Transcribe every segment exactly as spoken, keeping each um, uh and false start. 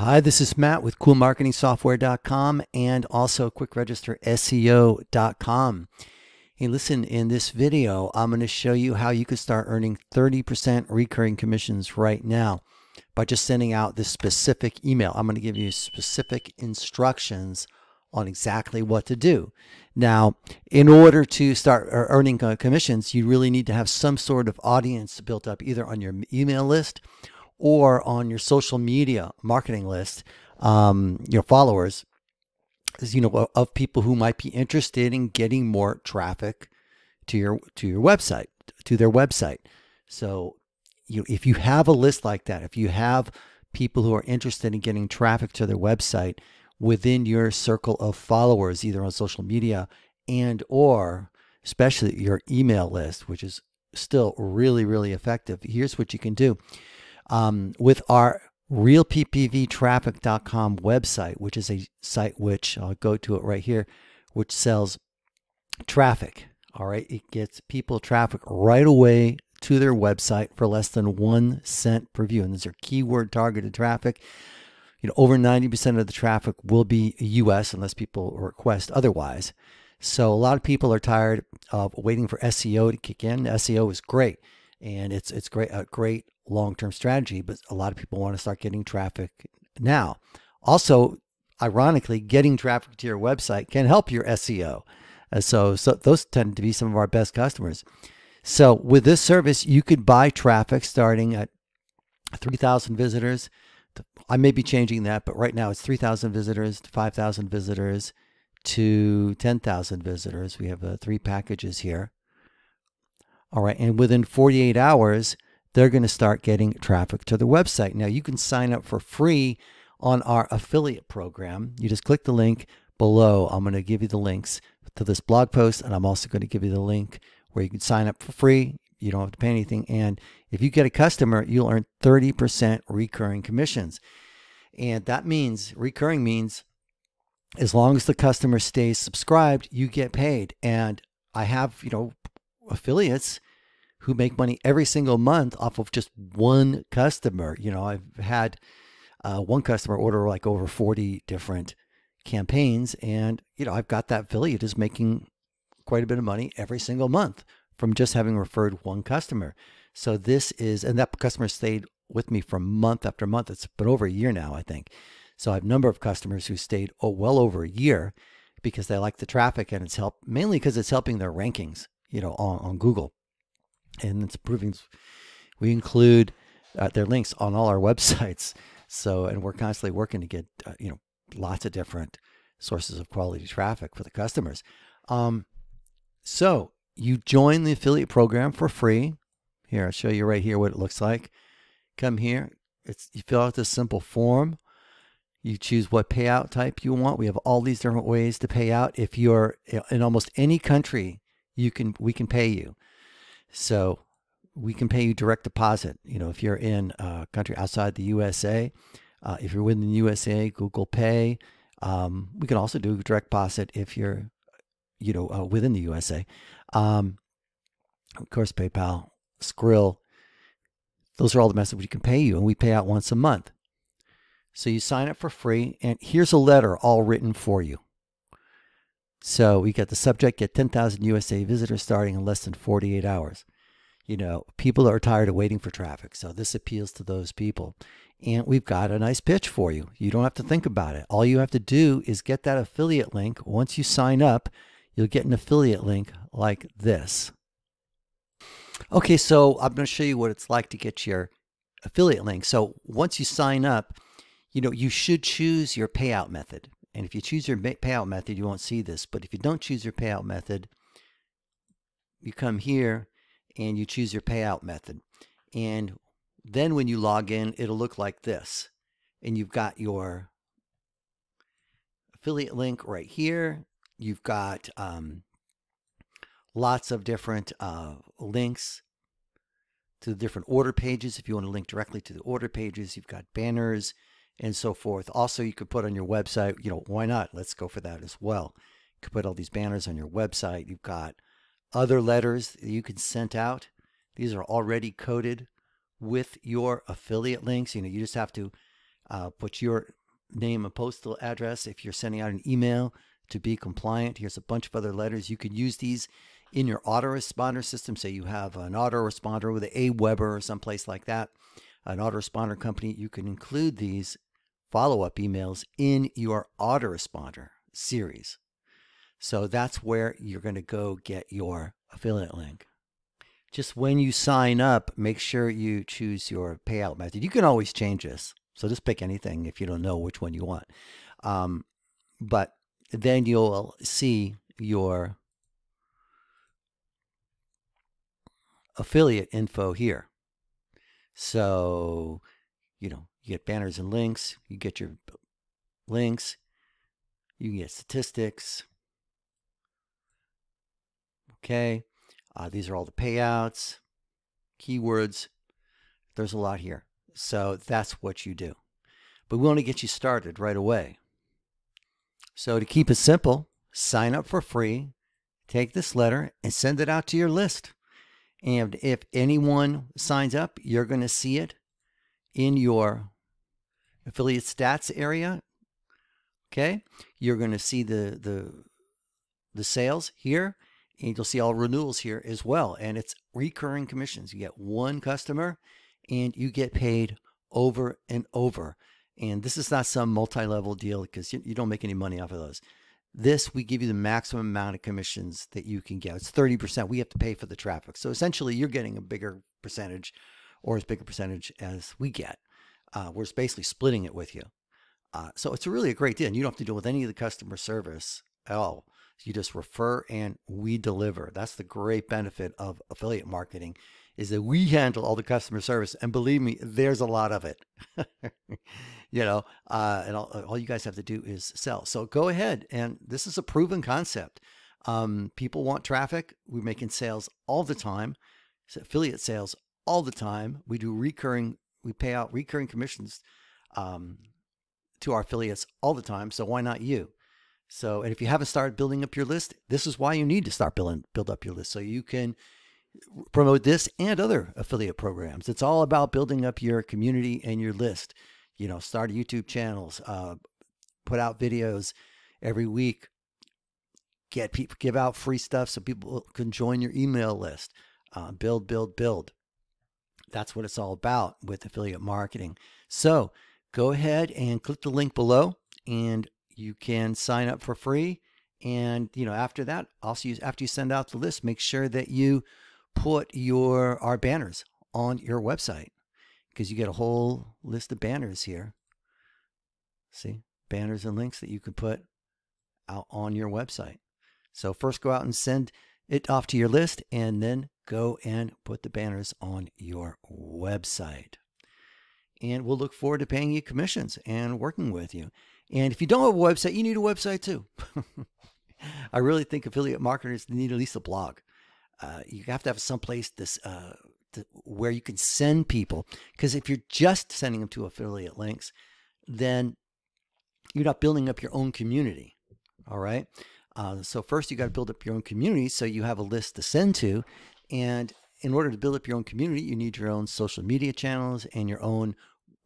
Hi, this is Matt with Cool Marketing Software dot com and also Quick Register S E O dot com. Hey, listen, in this video, I'm going to show you how you could start earning thirty percent recurring commissions right now by just sending out this specific email. I'm going to give you specific instructions on exactly what to do. Now, in order to start earning commissions, you really need to have some sort of audience built up either on your email list or on your social media marketing list, um, your followers, you know, of people who might be interested in getting more traffic to your to your website, to their website. So, you if you have a list like that, if you have people who are interested in getting traffic to their website within your circle of followers, either on social media and or especially your email list, which is still really really effective. Here's what you can do. Um, with our real P P V traffic dot com website, which is a site which, I'll go to it right here, which sells traffic, all right? It gets people traffic right away to their website for less than one cent per view. And these are keyword targeted traffic. You know, over ninety percent of the traffic will be U S unless people request otherwise. So a lot of people are tired of waiting for S E O to kick in. S E O is great. And it's it's great a great long-term strategy, but a lot of people want to start getting traffic now. Also, ironically, getting traffic to your website can help your S E O. Uh, so, so those tend to be some of our best customers. So with this service, you could buy traffic starting at three thousand visitors. I may be changing that, but right now it's three thousand visitors to five thousand visitors to ten thousand visitors. We have uh, three packages here. All right, and within forty-eight hours, they're going to start getting traffic to the website. Now, you can sign up for free on our affiliate program. You just click the link below. I'm going to give you the links to this blog post, and I'm also going to give you the link where you can sign up for free. You don't have to pay anything. And if you get a customer, you'll earn thirty percent recurring commissions. And that means, recurring means, as long as the customer stays subscribed, you get paid. And I have, you know, affiliates who make money every single month off of just one customer. You know, I've had uh, one customer order like over forty different campaigns, and you know, I've got that affiliate is making quite a bit of money every single month from just having referred one customer. So this is, and that customer stayed with me for month after month. It's been over a year now, I think. So I have a number of customers who stayed oh, well over a year because they like the traffic, and it's helped mainly because it's helping their rankings, you know, on, on Google. And it's proving we include uh, their links on all our websites. So, and we're constantly working to get, uh, you know, lots of different sources of quality traffic for the customers. Um, so you join the affiliate program for free. Here, I'll show you right here what it looks like. Come here. It's, you fill out this simple form. You choose what payout type you want. We have all these different ways to pay out. If you're in almost any country, you can, we can pay you. So we can pay you direct deposit. You know, if you're in a country outside the U S A, uh, if you're within the U S A, Google Pay. Um, we can also do direct deposit if you're, you know, uh, within the U S A. Um, of course, PayPal, Skrill. Those are all the methods we can pay you, and we pay out once a month. So you sign up for free, and here's a letter all written for you. So we got the subject, get ten thousand U S A visitors starting in less than forty-eight hours. You know, people are tired of waiting for traffic. So this appeals to those people. And we've got a nice pitch for you. You don't have to think about it. All you have to do is get that affiliate link. Once you sign up, you'll get an affiliate link like this. Okay, so I'm going to show you what it's like to get your affiliate link. So once you sign up, you know, you should choose your payout method. And if you choose your payout method, you won't see this. But if you don't choose your payout method, you come here and you choose your payout method. And then when you log in, it'll look like this. And you've got your affiliate link right here. You've got um, lots of different uh, links to the different order pages. If you want to link directly to the order pages, you've got banners and so forth. Also, you could put on your website, you know, why not? Let's go for that as well. You could put all these banners on your website. You've got other letters that you can send out. These are already coded with your affiliate links. You know, you just have to Uh, put your name and postal address if you're sending out an email to be compliant. Here's a bunch of other letters. You can use these in your autoresponder system. Say you have an autoresponder with an AWeber or someplace like that, an autoresponder company. You can include these follow-up emails in your autoresponder series. So that's where you're going to go get your affiliate link. Just when you sign up, make sure you choose your payout method. You can always change this. So just pick anything if you don't know which one you want. Um, but then you'll see your affiliate info here. So, you know, you get banners and links, you get your links, you can get statistics. Okay, uh, these are all the payouts, keywords. There's a lot here. So that's what you do. But we want to get you started right away. So to keep it simple, sign up for free, take this letter and send it out to your list. And if anyone signs up, you're going to see it in your affiliate stats area. Okay, you're going to see the, the, the sales here. And you'll see all renewals here as well. And it's recurring commissions. You get one customer and you get paid over and over. And this is not some multi-level deal because you, you don't make any money off of those. This, we give you the maximum amount of commissions that you can get. It's thirty percent. We have to pay for the traffic. So essentially you're getting a bigger percentage, or as big a percentage as we get. Uh, we're basically splitting it with you. Uh, so it's really a great deal. And you don't have to deal with any of the customer service at all. You just refer and we deliver. That's the great benefit of affiliate marketing, is that we handle all the customer service. And believe me, there's a lot of it. You know, uh, and all, all you guys have to do is sell. So go ahead. And this is a proven concept. Um, people want traffic. We're making sales all the time. So affiliate sales all the time. We do recurring, we pay out recurring commissions um, to our affiliates all the time. So why not you? So, and if you haven't started building up your list, this is why you need to start building, build up your list so you can promote this and other affiliate programs. It's all about building up your community and your list. You know, start YouTube channels, uh, put out videos every week, get people, give out free stuff so people can join your email list, uh, build, build, build. That's what it's all about with affiliate marketing. So go ahead and click the link below and you can sign up for free. And, you know, after that, also use, after you send out the list, make sure that you put your, our banners on your website, because you get a whole list of banners here. See, banners and links that you can put out on your website. So first go out and send it off to your list, and then go and put the banners on your website. And we'll look forward to paying you commissions and working with you. And if you don't have a website, you need a website too. I really think affiliate marketers need at least a blog. Uh, you have to have someplace this, uh, to, where you can send people. Because if you're just sending them to affiliate links, then you're not building up your own community. All right. Uh, so first you got to build up your own community. So you have a list to send to. And in order to build up your own community, you need your own social media channels and your own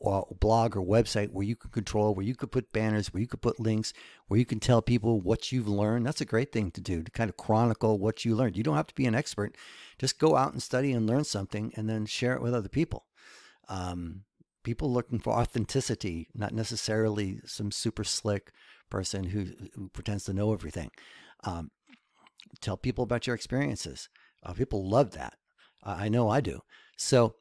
or blog or website where you can control, where you could put banners, where you could put links, where you can tell people what you've learned. That's a great thing to do, to kind of chronicle what you learned. You don't have to be an expert. Just go out and study and learn something and then share it with other people. Um, people looking for authenticity, not necessarily some super slick person who, who pretends to know everything. Um, tell people about your experiences. Uh, people love that. Uh, I know I do. So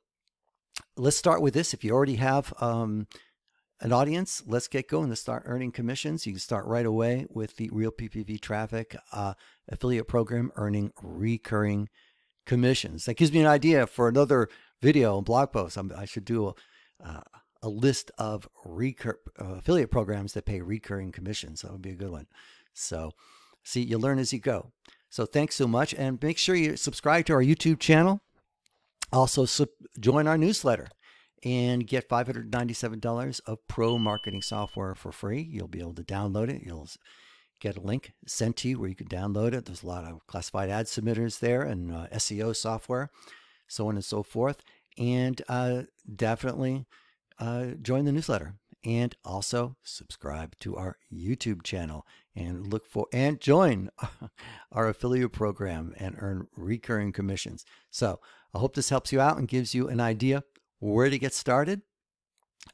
let's start with this. If you already have um, an audience, let's get going. Let's start earning commissions. You can start right away with the Real P P V Traffic uh, affiliate program, earning recurring commissions. That gives me an idea for another video and blog post. I'm, I should do a, uh, a list of recur uh, affiliate programs that pay recurring commissions. That would be a good one. So see, you learn as you go. So thanks so much. And make sure you subscribe to our YouTube channel. Also, join our newsletter and get five hundred ninety-seven dollars of pro marketing software for free. You'll be able to download it. You'll get a link sent to you where you can download it. There's a lot of classified ad submitters there and uh, S E O software, so on and so forth. And uh, definitely uh, join the newsletter and also subscribe to our YouTube channel and look for and join our affiliate program and earn recurring commissions. So I hope this helps you out and gives you an idea where to get started.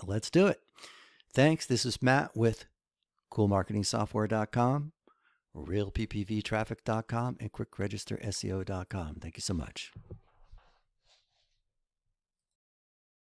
Let's do it. Thanks. This is Matt with Cool Marketing Software dot com, real P P V traffic dot com, and Quick Register S E O dot com. Thank you so much.